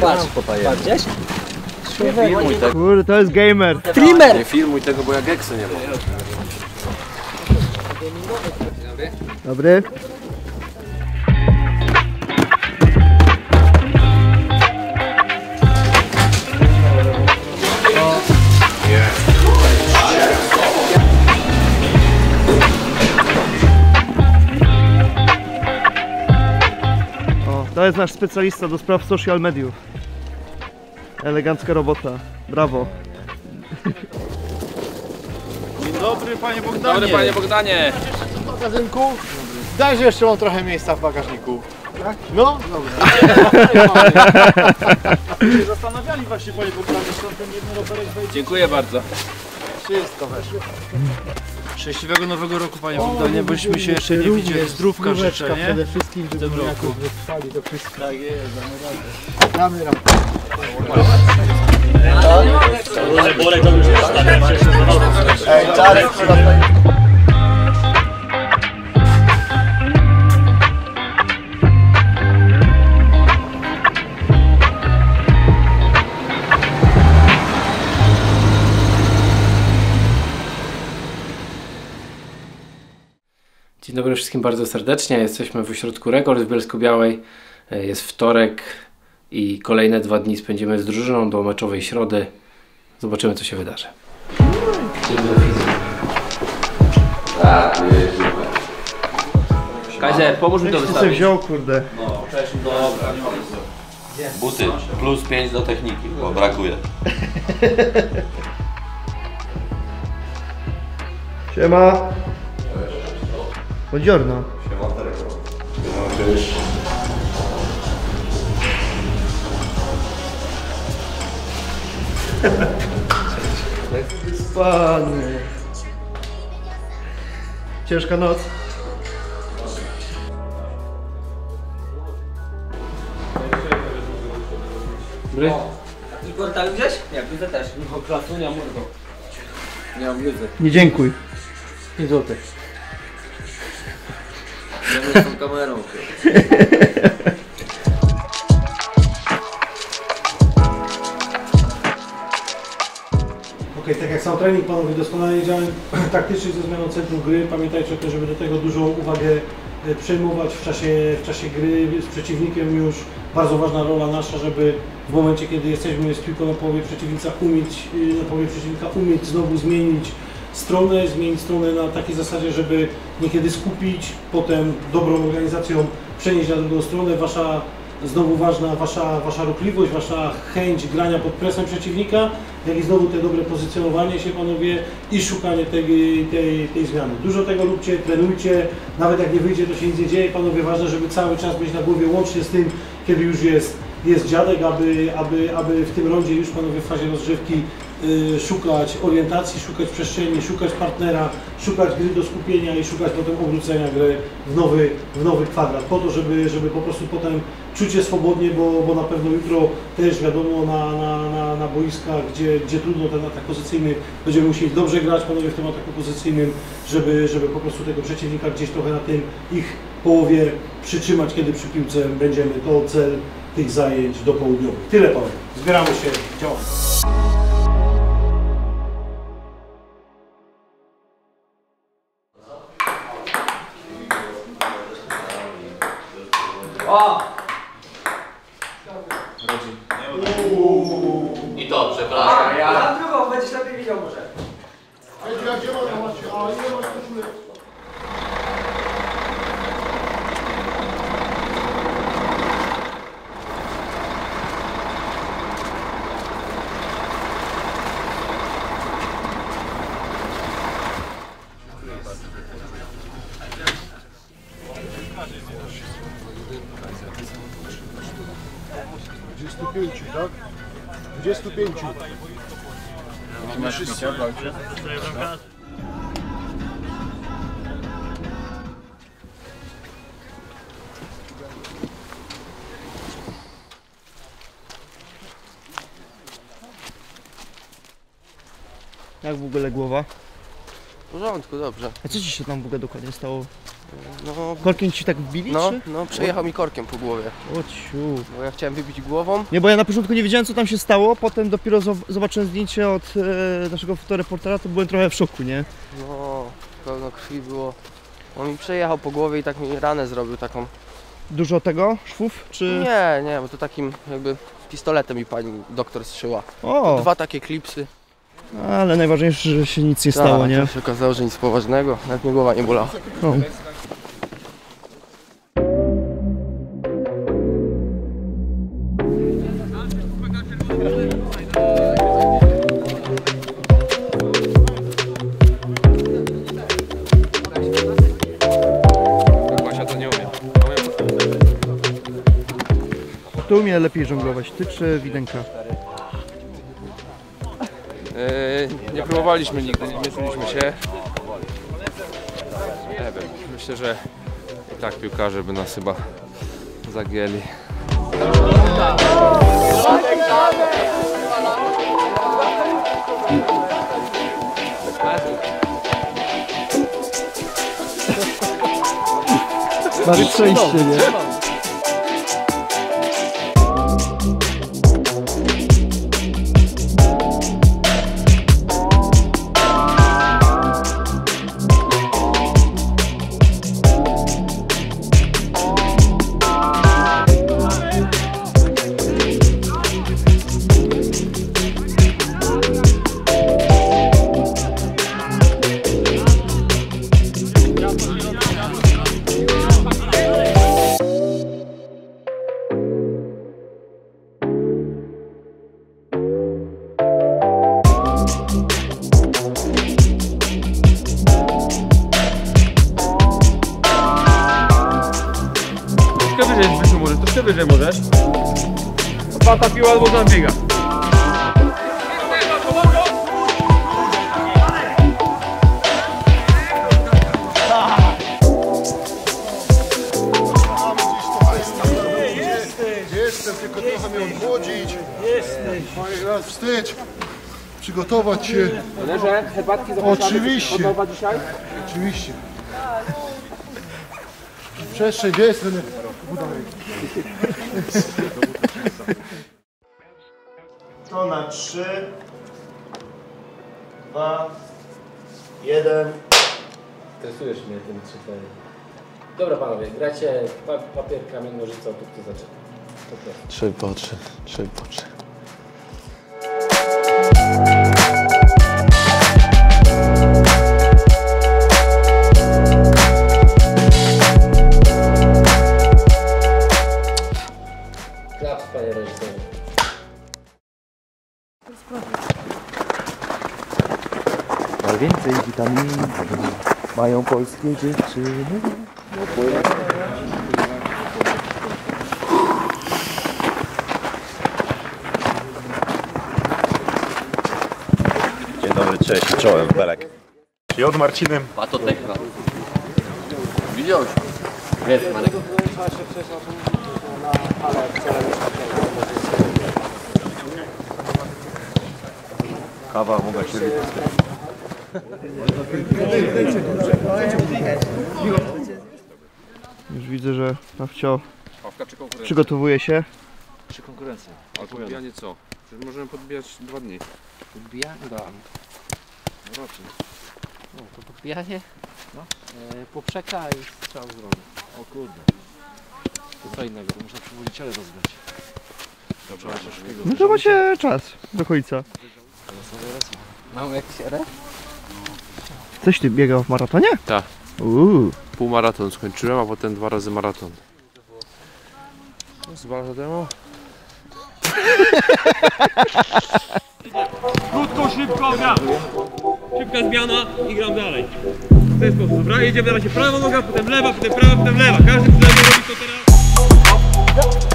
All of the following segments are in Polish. Patrz, gdzieś? Nie filmuj tego. Kurde, to jest gamer. Streamer! Nie filmuj tego, bo ja geksy nie mam. Dobry. Dobry. To jest nasz specjalista do spraw social mediów. Elegancka robota. Brawo. Dzień dobry, panie Bogdanie. Dobry, panie Bogdanie. W magazynku? Dajże jeszcze mam trochę miejsca w bagażniku. Tak? No? Dobra. Zastanawiali właśnie, panie Bogdanie, skąd ten jedny rowerek wejdzie. Dziękuję bardzo. Wszystko weszło. Szczęśliwego Nowego Roku, panie Bogdanie, bośmy się jeszcze nie widzieli. Zdrówka życzę, nie? Przede wszystkim, w tym roku. Do wszystkich. Tak jest, damy radę. Damy radę. Dzień dobry wszystkim bardzo serdecznie. Jesteśmy w ośrodku Rekord w Bielsko-Białej. Jest wtorek i kolejne 2 dni spędzimy z drużyną do meczowej środy. Zobaczymy, co się wydarzy. Kajzer, pomóż mi to wystawić. Co wziął, kurde? No, cześć, dobra. Buty, +5 do techniki, bo brakuje. Siema. Buongiorno. Siamo a Rekord. Wyspany. Ciężka noc. Dobry. Igor, tak gdzieś? Nie, widzę też. Michał, klasunia, mordo. Nie mam widzę. Nie dziękuj. Złoty. Z tą kamerą. Ok, tak jak sam trening, panowie doskonale działają taktycznie ze zmianą centrum gry. Pamiętajcie o tym, żeby do tego dużą uwagę przejmować w czasie gry z przeciwnikiem. Już bardzo ważna rola nasza, żeby w momencie, kiedy jesteśmy z piłką na połowie przeciwnika, umieć znowu zmienić stronę na takiej zasadzie, żeby niekiedy skupić, potem dobrą organizacją przenieść na drugą stronę. Wasza, znowu ważna, wasza ruchliwość, wasza chęć grania pod presją przeciwnika, jak i znowu te dobre pozycjonowanie się, panowie, i szukanie tej zmiany. Dużo tego róbcie, trenujcie, nawet jak nie wyjdzie, to się nic nie dzieje, panowie, ważne, żeby cały czas mieć na głowie, łącznie z tym, kiedy już jest dziadek, aby w tym rondzie już, panowie, w fazie rozgrzewki szukać orientacji, szukać przestrzeni, szukać partnera, szukać gry do skupienia i szukać potem obrócenia gry w nowy kwadrat, po to, żeby po prostu potem czuć się swobodnie, bo na pewno jutro też wiadomo na boiskach, gdzie trudno ten atak pozycyjny, będziemy musieli dobrze grać, panowie, w tym ataku pozycyjnym, żeby po prostu tego przeciwnika gdzieś trochę na tym ich połowie przytrzymać, kiedy przy piłce będziemy. To cel tych zajęć do południowych. Tyle, panowie. Zbieramy się, działamy. O! I to, przepraszam. A ja drugą, będziesz lepiej widział może. A gdzie można macie? A ile masz koszulek? Tak? 25. Jak w ogóle głowa? W porządku, dobrze. A co ci się tam w ogóle dokładnie stało? No, korkiem ci tak wbili? No, czy? No przejechał mi korkiem po głowie. O ciu. Bo ja chciałem wybić głową. Nie, bo ja na początku nie wiedziałem, co tam się stało, potem dopiero zobaczyłem zdjęcie od naszego fotoreportera, to byłem trochę w szoku, nie? No, pełno krwi było. On mi przejechał po głowie i tak mi ranę zrobił taką. Dużo tego? Szwów? Czy... Nie, nie, bo to takim jakby pistoletem mi pani doktor strzyła. O. Dwa takie klipsy. Ale najważniejsze, że się nic nie stało, nie? Tak, się okazało, że nic poważnego, nawet mnie głowa nie bolała. O. Kto umie lepiej żonglować, ty czy Widenka? Nie próbowaliśmy nigdy, nie mierzyliśmy się. Nie wiem, myślę, że i tak piłkarze by nas chyba zagięli. Mamy przejście, nie? Wyżej możesz. Pata piła albo tam biega. Jestem, tylko trochę mnie odwodzić. Raz wstecz. Przygotować się. Trenerze, herbatki oczywiście. Dzisiaj? Oczywiście. Przestrzeń, gdzie jest trener? To na 3, 2, 1. Stresujesz mnie tym czytaniem. Dobra panowie, gracie papier, kamień, nożyce, tu kto zaczyna. 3 po 3, 3 po 3. Więcej witamin mają polskie dziewczyny. Dzień dobry, cześć, czołem, Belek. I od Marcinem. A to techna. Widziałeś? Jest, Marek. Kawa mogła się wypisać. Już widzę, że Nawcio przygotowuje się. Czy konkurencja? A podbijanie co? Przecież możemy podbijać 2 dni. Podbijanie? Tak. Rocznie. No to podbijanie? No. Poprzeka i strzał z rogu. O kurde. To co innego, to można przywodziciele rozgrać. No to macie czas do końca. Mam jak się re? Coś ty biegał w maratonie? Tak. Półmaraton skończyłem, a potem 2 razy maraton. Z bardzo temu. Krótko, szybko, gra. Szybka zmiana i gram dalej. W ten sposób, dobra? Jedziemy na razie prawa noga, potem lewa, potem prawa, potem lewa. Każdy z lewej robi to teraz.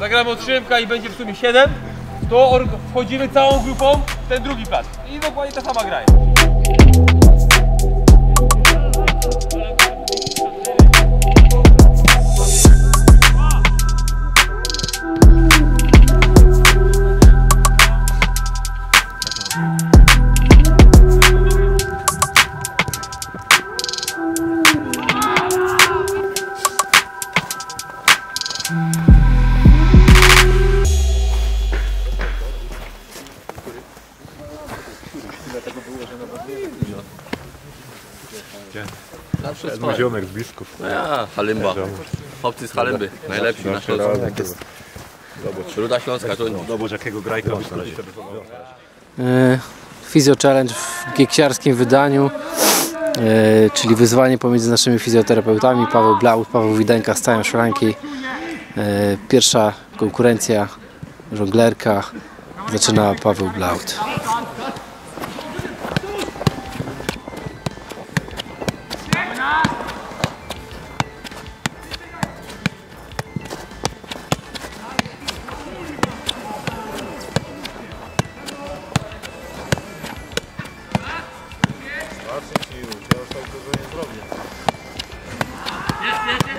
Zagramy od Szymka i będzie w sumie 7. to wchodzimy całą grupą w ten drugi plac. I dokładnie ta sama gra. Mój ziomek z Bisków. A, Halemba. Chłopcy z Halemby. Najlepsi na Śląsku. Ruda Śląska. Zobacz jakiego grajka na razie. Fizjo Challenge w gieksiarskim wydaniu, czyli wyzwanie pomiędzy naszymi fizjoterapeutami. Paweł Blaut, Paweł Widenka stają szranki. Pierwsza konkurencja, żonglerka. Zaczyna Paweł Blaut.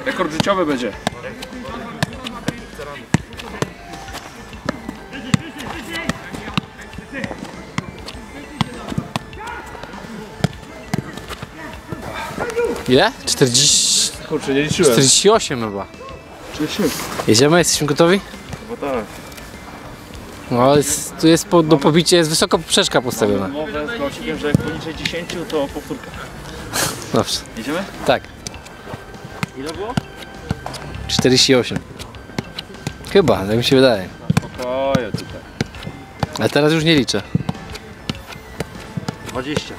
Rekord życiowy będzie. Ile? 40... Kurczę, nie liczyłem. 48 chyba. 48. Jedziemy? Jesteśmy gotowi? Chyba tak. No jest, tu jest do pobicia, jest wysoko poprzeczka postawiona. Mowę zgłosiłem, że jak poniżej 10 to powtórka. Dobrze. Jedziemy? Tak. Ile było? 48. Chyba, tak mi się wydaje. Spokojnie tutaj. A teraz już nie liczę. 20.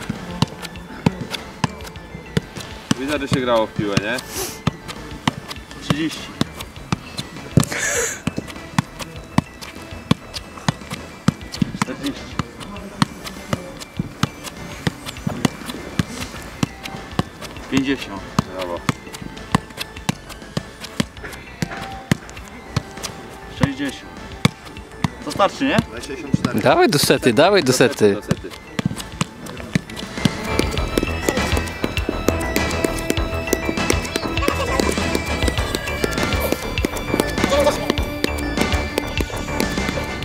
Widać, że się grało w piłę, nie? 30. Brawo. 60. To starczy, nie? 64. Dawaj do sety, dawaj do sety.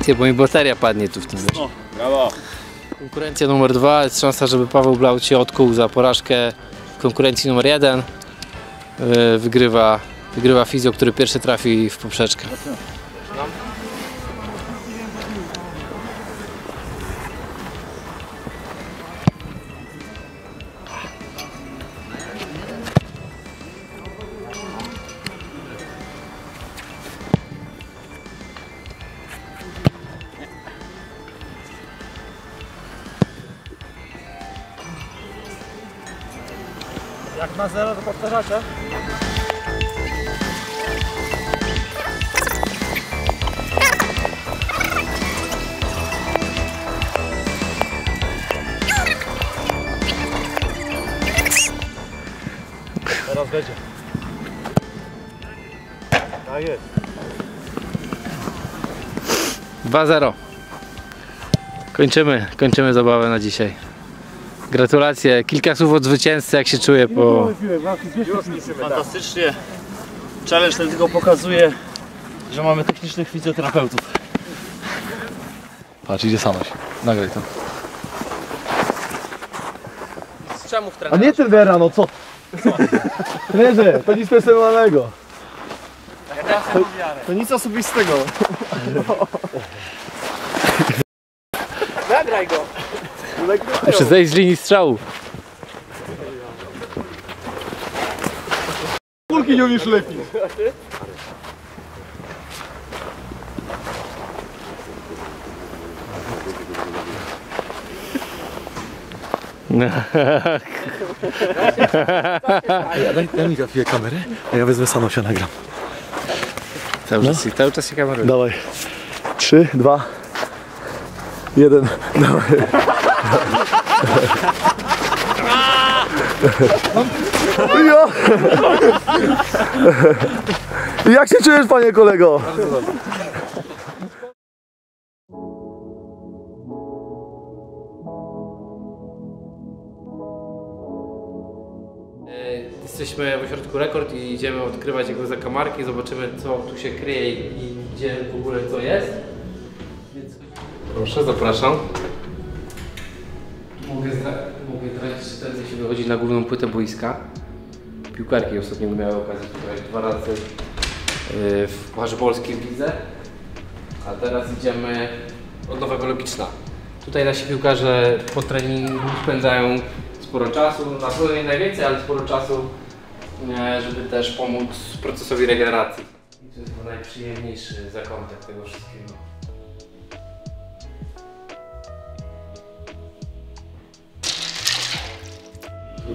Ty, bo mi bateria padnie tu w tym zeszłym. Brawo. Konkurencja numer 2, jest szansa, żeby Paweł Blaut się odkuł za porażkę. W konkurencji numer 1 wygrywa fizjo, który pierwszy trafi w poprzeczkę. Jak na zero to powtarzacie? Teraz będzie. Tak jest. 2-0. Kończymy zabawę na dzisiaj. Gratulacje, kilka słów od zwycięzcy, jak się czuję po... Fantastycznie. Challenge ten tylko pokazuje, że mamy technicznych fizjoterapeutów. Patrz, idzie Sanoś. Nagraj to. Czemu w trenera? A nie trenera, no co? Trenerze, to nic personalnego. To nic osobistego. Nagraj go. Muszę zejść z linii strzału. Kulki nie umiesz lepiej. Daj mi chwilę kamerę, a ja wezmę Sanosia, nagram. Cały czas się kameruje. Dawaj. 3, 2, 1. Dawaj. Jo. Jak się czujesz, panie kolego? Jesteśmy w ośrodku Rekord i idziemy odkrywać jego zakamarki, zobaczymy co tu się kryje i gdzie w ogóle co jest. Więc... Proszę, zapraszam. Mogę tracić ten, jeśli wychodzi na główną płytę boiska. Piłkarki ostatnio miały okazję tutaj 2 razy w Pucharze Polskim widzę. A teraz idziemy od nowego logiczna. Tutaj nasi piłkarze po treningu spędzają sporo czasu, na pewno nie najwięcej, ale sporo czasu, żeby też pomóc procesowi regeneracji. I to jest chyba najprzyjemniejszy zakątek tego wszystkiego.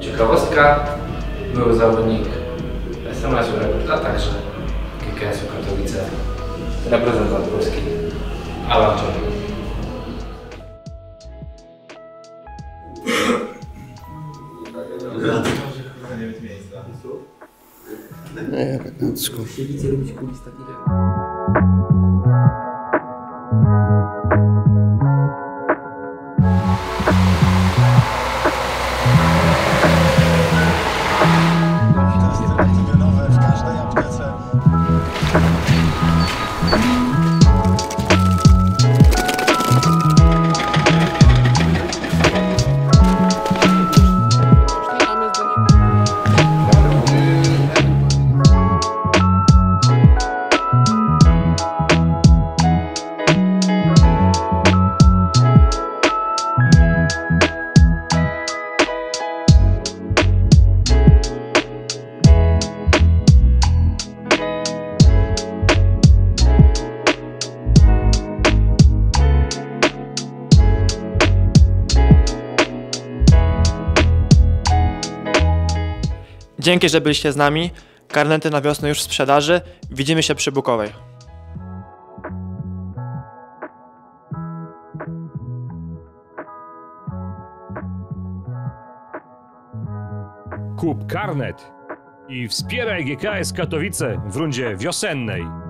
Ciekawostka, był zawodnik SMS-u Rekord, a także GKS Katowice, reprezentant Polski, Alan. Nie, 15. Dzięki, że byliście z nami. Karnety na wiosnę już w sprzedaży. Widzimy się przy Bukowej. Kup karnet i wspieraj GKS Katowice w rundzie wiosennej.